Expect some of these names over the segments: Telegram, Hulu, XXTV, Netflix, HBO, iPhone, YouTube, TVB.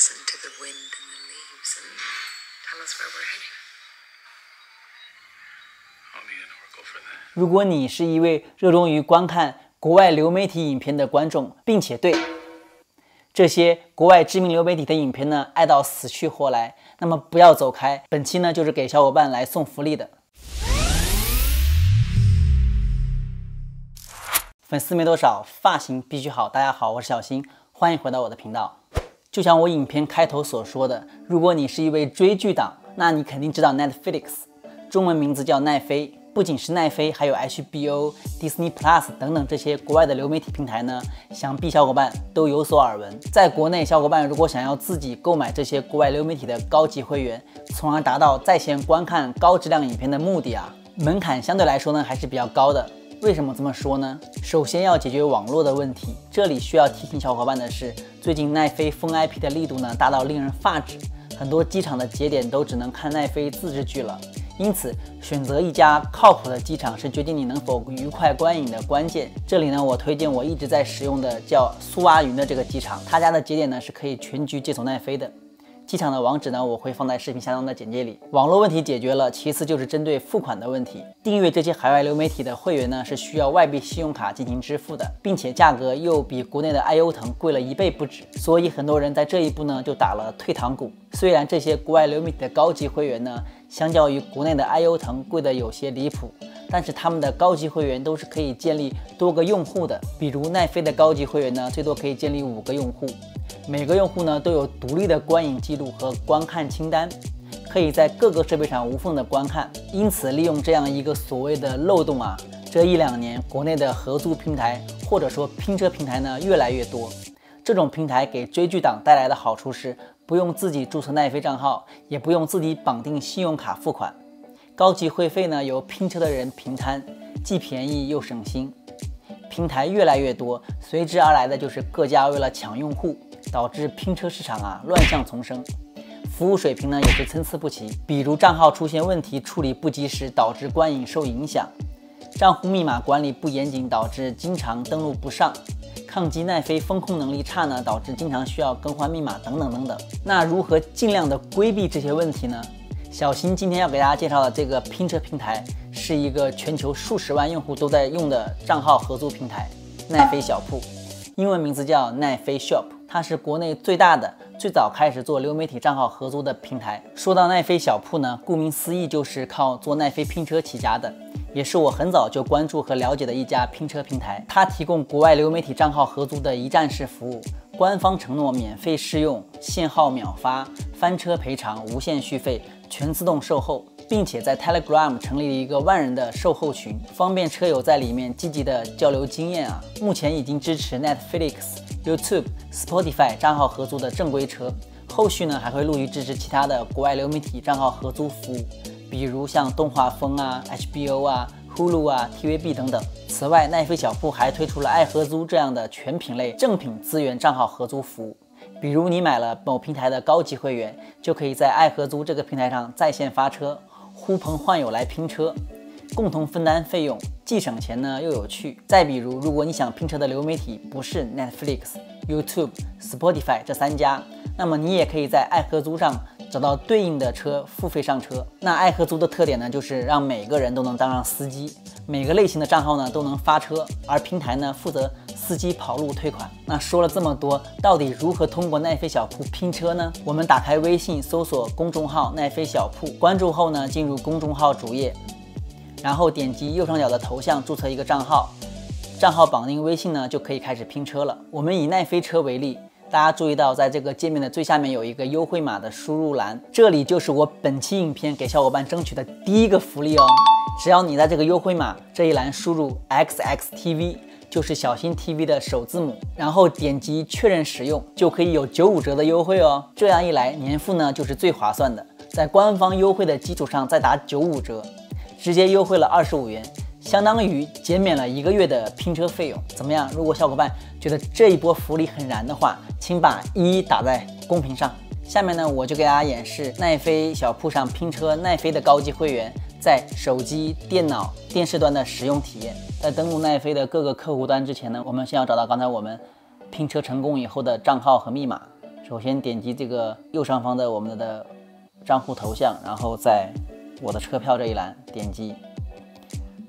listen to the wind and the leaves and tell us where we're heading. I'll need an oracle for that. 如果你是一位热衷于观看国外流媒体影片的观众，并且对这些国外知名流媒体的影片呢爱到死去活来，那么不要走开。本期呢就是给小伙伴来送福利的。 粉丝没多少，发型必须好。大家好，我是小新，欢迎回到我的频道。就像我影片开头所说的，如果你是一位追剧党，那你肯定知道 Netflix， 中文名字叫奈飞。不仅是奈飞，还有 HBO、Disney Plus 等等这些国外的流媒体平台呢，想必小伙伴都有所耳闻。在国内，小伙伴如果想要自己购买这些国外流媒体的高级会员，从而达到在线观看高质量影片的目的啊，门槛相对来说呢还是比较高的。 为什么这么说呢？首先要解决网络的问题。这里需要提醒小伙伴的是，最近奈飞封 IP 的力度呢大到令人发指，很多机场的节点都只能看奈飞自制剧了。因此，选择一家靠谱的机场是决定你能否愉快观影的关键。这里呢，我推荐我一直在使用的叫苏阿云的这个机场，他家的节点呢是可以全局接走奈飞的。 机场的网址呢，我会放在视频下方的简介里。网络问题解决了，其次就是针对付款的问题。订阅这些海外流媒体的会员呢，是需要外币信用卡进行支付的，并且价格又比国内的IO腾贵了1倍不止。所以很多人在这一步呢，就打了退堂鼓。虽然这些国外流媒体的高级会员呢，相较于国内的IO腾贵的有些离谱，但是他们的高级会员都是可以建立多个用户的。比如奈飞的高级会员呢，最多可以建立5个用户。 每个用户呢都有独立的观影记录和观看清单，可以在各个设备上无缝的观看。因此，利用这样一个所谓的漏洞啊，这1-2年国内的合租平台或者说拼车平台呢越来越多。这种平台给追剧党带来的好处是，不用自己注册奈飞账号，也不用自己绑定信用卡付款，高级会费呢由拼车的人平摊，既便宜又省心。平台越来越多，随之而来的就是各家为了抢用户。 导致拼车市场啊乱象丛生，服务水平呢也是参差不齐。比如账号出现问题处理不及时，导致观影受影响；账户密码管理不严谨，导致经常登录不上；抗击奈飞风控能力差呢，导致经常需要更换密码等等等等。那如何尽量的规避这些问题呢？小新今天要给大家介绍的这个拼车平台，是一个全球数十万用户都在用的账号合租平台——奈飞小铺，英文名字叫奈飞 Shop。 它是国内最大的、最早开始做流媒体账号合租的平台。说到奈飞小铺呢，顾名思义就是靠做奈飞拼车起家的，也是我很早就关注和了解的一家拼车平台。它提供国外流媒体账号合租的一站式服务，官方承诺免费试用、限号秒发、翻车赔偿、无限续费、全自动售后，并且在 Telegram 成立了一个万人的售后群，方便车友在里面积极的交流经验啊。目前已经支持 Netflix。 YouTube、Spotify 账号合租的正规车，后续呢还会陆续支持其他的国外流媒体账号合租服务，比如像动画风啊、HBO 啊、Hulu 啊、TVB 等等。此外，奈飞小铺还推出了爱合租这样的全品类正品资源账号合租服务，比如你买了某平台的高级会员，就可以在爱合租这个平台上在线发车，呼朋唤友来拼车，共同分担费用。 既省钱呢又有趣。再比如，如果你想拼车的流媒体不是 Netflix、YouTube、Spotify 这3家，那么你也可以在爱合租上找到对应的车，付费上车。那爱合租的特点呢，就是让每个人都能当上司机，每个类型的账号呢都能发车，而平台呢负责司机跑路退款。那说了这么多，到底如何通过奈飞小铺拼车呢？我们打开微信，搜索公众号奈飞小铺，关注后呢，进入公众号主页。 然后点击右上角的头像，注册一个账号，账号绑定微信呢，就可以开始拼车了。我们以奈飞车为例，大家注意到，在这个界面的最下面有一个优惠码的输入栏，这里就是我本期影片给小伙伴争取的第一个福利哦。只要你在这个优惠码这一栏输入 XXTV， 就是小新 TV 的首字母，然后点击确认使用，就可以有95折的优惠哦。这样一来，年付呢就是最划算的，在官方优惠的基础上再打95折。 直接优惠了25元，相当于减免了1个月的拼车费用。怎么样？如果小伙伴觉得这一波福利很燃的话，请把1打在公屏上。下面呢，我就给大家演示奈飞小铺上拼车奈飞的高级会员在手机、电脑、电视端的使用体验。在登录奈飞的各个客户端之前呢，我们先要找到刚才我们拼车成功以后的账号和密码。首先点击这个右上方的我们的账户头像，然后在我的车票这一栏点击。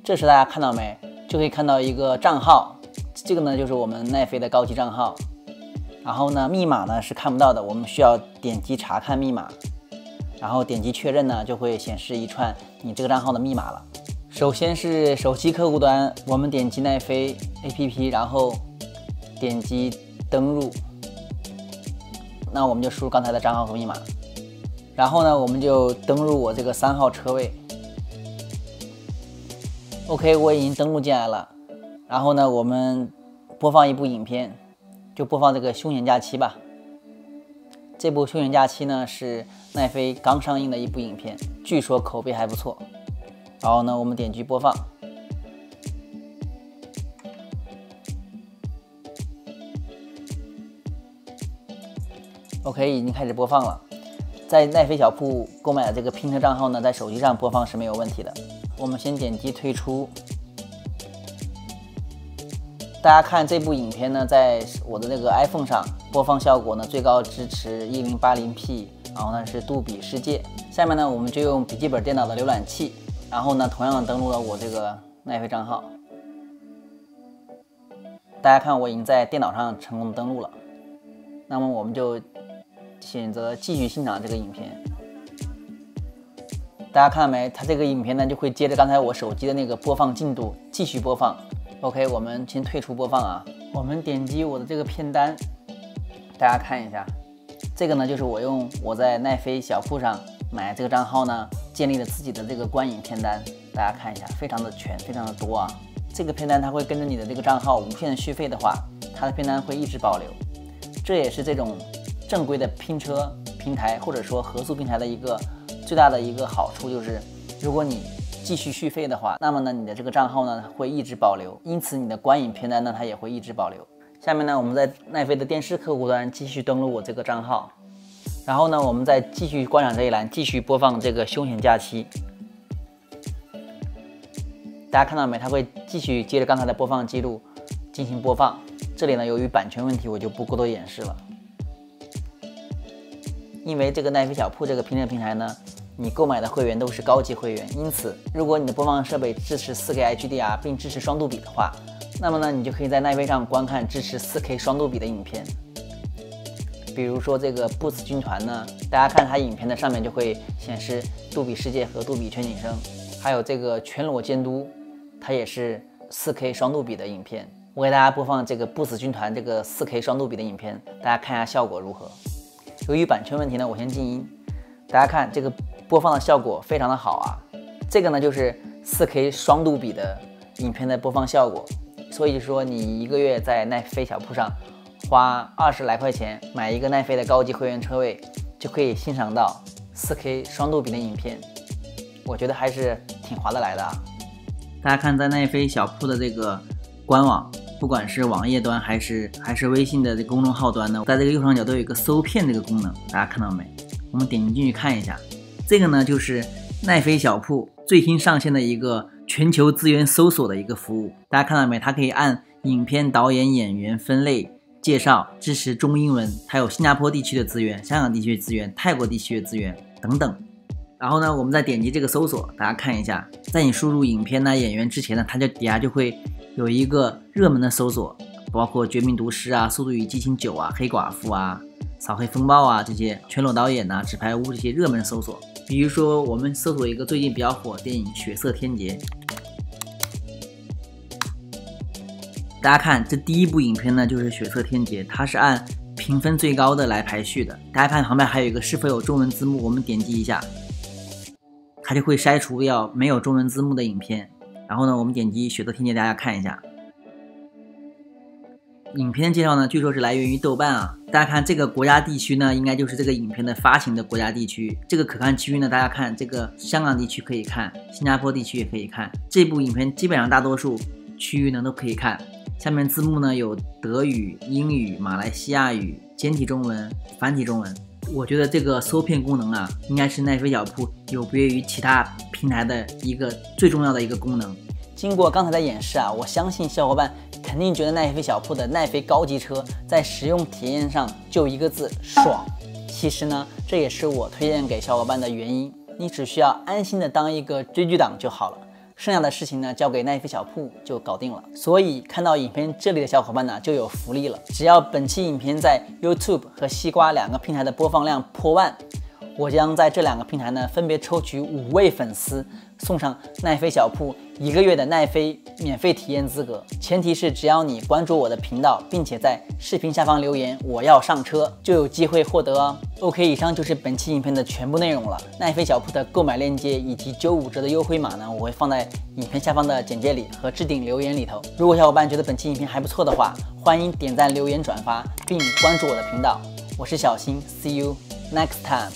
这时大家看到没？就可以看到一个账号，这个呢就是我们奈飞的高级账号。然后呢，密码呢是看不到的，我们需要点击查看密码，然后点击确认呢，就会显示一串你这个账号的密码了。首先是手机客户端，我们点击奈飞 APP， 然后点击登录。那我们就输入刚才的账号和密码，然后呢，我们就登入我这个3号车位。OK， 我已经登录进来了。然后呢，我们播放一部影片，就播放这个《休闲假期》吧。这部《休闲假期》呢是奈飞刚上映的一部影片，据说口碑还不错。然后呢，我们点击播放。OK， 已经开始播放了。在奈飞小铺购买的这个拼车账号呢，在手机上播放是没有问题的。我们先点击退出。大家看这部影片呢，在我的这个 iPhone 上播放效果呢，最高支持 1080p， 然后呢是杜比世界。下面呢，我们就用笔记本电脑的浏览器，然后呢，同样登录了我这个奈飞账号。大家看，我已经在电脑上成功登录了。那么我们就选择继续欣赏这个影片。大家看没？它这个影片呢就会接着刚才我手机的那个播放进度继续播放。OK， 我们先退出播放啊。我们点击我的这个片单，大家看一下，这个呢就是我用我在奈飞小铺上买这个账号呢建立了自己的这个观影片单。大家看一下，非常的全，非常的多啊。这个片单它会跟着你的这个账号无限续费的话，它的片单会一直保留。这也是这种正规的拼车平台或者说合租平台的一个最大的一个好处，就是如果你继续续费的话，那么呢你的这个账号呢会一直保留，因此你的观影片单呢它也会一直保留。下面呢我们在奈飞的电视客户端继续登录我这个账号，然后呢我们再继续观赏这一栏，继续播放这个休闲假期。大家看到没？它会继续接着刚才的播放记录进行播放。这里呢由于版权问题我就不过多演示了。因为这个奈飞小铺这个拼车平台呢，你购买的会员都是高级会员，因此如果你的播放设备支持 4K HDR 并支持双杜比的话，那么呢你就可以在奈飞上观看支持 4K 双杜比的影片。比如说这个不死军团呢，大家看它影片的上面就会显示杜比世界和杜比全景声，还有这个全裸监督，它也是 4K 双杜比的影片。我给大家播放这个不死军团这个 4K 双杜比的影片，大家看一下效果如何。由于版权问题呢，我先静音。大家看这个播放的效果非常的好啊，这个呢就是4K 双杜比的影片的播放效果。所以说你一个月在奈飞小铺上花20来块钱买一个奈飞的高级会员车位，就可以欣赏到 4K 双杜比的影片，我觉得还是挺划得来的啊。大家看在奈飞小铺的这个官网，不管是网页端还是微信的这个公众号端呢，在这个右上角都有一个搜片这个功能，大家看到没？我们点进去看一下，这个呢就是奈飞小铺最新上线的一个全球资源搜索的一个服务。大家看到没？它可以按影片、导演、演员分类介绍，支持中英文，还有新加坡地区的资源、香港地区的资源、泰国地区的资源等等。然后呢，我们再点击这个搜索，大家看一下，在你输入影片呢、演员之前呢，它就底下就会有一个热门的搜索，包括《绝命毒师》啊、《速度与激情9》啊、《黑寡妇》啊、《扫黑风暴》啊这些，全裸导演呐、纸牌屋这些热门搜索。比如说，我们搜索一个最近比较火的电影《血色天劫》，大家看这第一部影片呢就是《血色天劫》，它是按评分最高的来排序的。大家看旁边还有一个是否有中文字幕，我们点击一下，它就会筛除掉没有中文字幕的影片。然后呢，我们点击《血色天劫》，大家看一下。影片介绍呢，据说是来源于豆瓣啊。大家看这个国家地区呢，应该就是这个影片的发行的国家地区。这个可看区域呢，大家看这个香港地区可以看，新加坡地区也可以看。这部影片基本上大多数区域呢都可以看。下面字幕呢有德语、英语、马来西亚语、简体中文、繁体中文。我觉得这个搜片功能啊，应该是奈飞小铺有别于其他平台的一个最重要的一个功能。经过刚才的演示啊，我相信小伙伴肯定觉得奈飞小铺的奈飞高级车在使用体验上就一个字：爽。其实呢，这也是我推荐给小伙伴的原因。你只需要安心的当一个追剧党就好了，剩下的事情呢交给奈飞小铺就搞定了。所以看到影片这里的小伙伴呢就有福利了，只要本期影片在 YouTube 和西瓜两个平台的播放量破万，我将在这两个平台呢分别抽取5位粉丝，送上奈飞小铺1个月的奈飞免费体验资格。前提是只要你关注我的频道，并且在视频下方留言我要上车，就有机会获得哦。OK， 以上就是本期影片的全部内容了。奈飞小铺的购买链接以及95折的优惠码呢，我会放在影片下方的简介里和置顶留言里头。如果小伙伴觉得本期影片还不错的话，欢迎点赞、留言、转发，并关注我的频道。我是小新 ，See you next time。